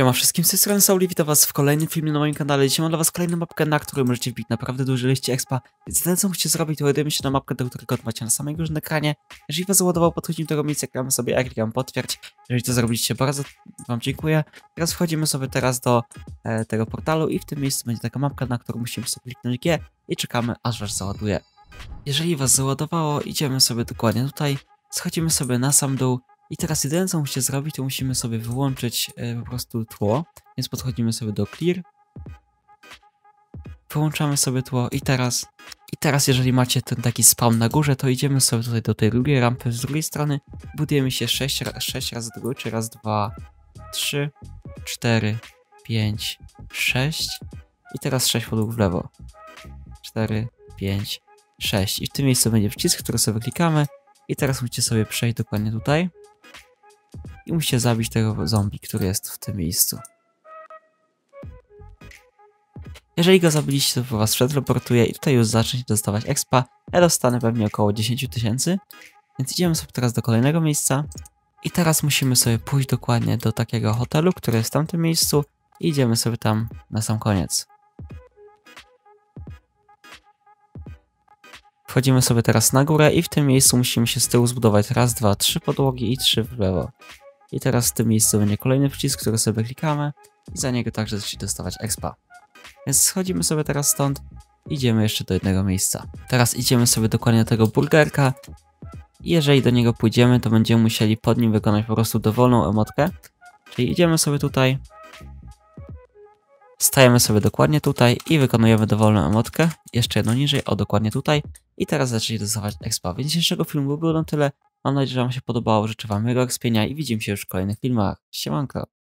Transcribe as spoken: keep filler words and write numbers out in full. Siema wszystkim, z tej strony Sauli, witam was w kolejnym filmie na moim kanale. Dzisiaj mam dla was kolejną mapkę, na której możecie wbić naprawdę duży liście expa. Więc ten co musicie zrobić, to ładujemy się na mapkę, do której macie na samej górze na ekranie. Jeżeli was załadował, podchodzimy do tego miejsca, klikamy sobie A, klikam potwierdź. Jeżeli to zrobiliście, bardzo wam dziękuję. Teraz wchodzimy sobie teraz do e, tego portalu i w tym miejscu będzie taka mapka, na którą musimy sobie kliknąć G i czekamy, aż was załaduje. Jeżeli was załadowało, idziemy sobie dokładnie tutaj, schodzimy sobie na sam dół. I teraz jedyne co musicie zrobić, to musimy sobie wyłączyć y, po prostu tło, więc podchodzimy sobie do clear, wyłączamy sobie tło i teraz, i teraz jeżeli macie ten taki spawn na górze, to idziemy sobie tutaj do tej drugiej rampy z drugiej strony, budujemy się sześć razy do góry, czyli raz, dwa, trzy, cztery, pięć, sześć i teraz sześć pod dół w lewo, cztery, pięć, sześć i w tym miejscu będzie przycisk, który sobie klikamy i teraz musicie sobie przejść dokładnie tutaj. I musicie zabić tego zombie, który jest w tym miejscu. Jeżeli go zabiliście, to po was przeteleportuje i tutaj już zaczniecie dostawać expa. Ja dostanę pewnie około dziesięć tysięcy. Więc idziemy sobie teraz do kolejnego miejsca. I teraz musimy sobie pójść dokładnie do takiego hotelu, który jest w tamtym miejscu. I idziemy sobie tam na sam koniec. Wchodzimy sobie teraz na górę i w tym miejscu musimy się z tyłu zbudować raz, dwa, trzy podłogi i trzy w lewo. I teraz w tym miejscu będzie kolejny przycisk, który sobie klikamy i za niego także zaczniecie dostawać expa. Więc schodzimy sobie teraz stąd, idziemy jeszcze do jednego miejsca. Teraz idziemy sobie dokładnie do tego burgerka i jeżeli do niego pójdziemy, to będziemy musieli pod nim wykonać po prostu dowolną emotkę. Czyli idziemy sobie tutaj, stajemy sobie dokładnie tutaj i wykonujemy dowolną emotkę, jeszcze jedną niżej, o dokładnie tutaj. I teraz zaczniecie dostawać expa. Więc dzisiejszego filmu było na tyle. Mam nadzieję, że wam się podobało, życzę wam miłego expienia i widzimy się już w kolejnych filmach. Siemanko!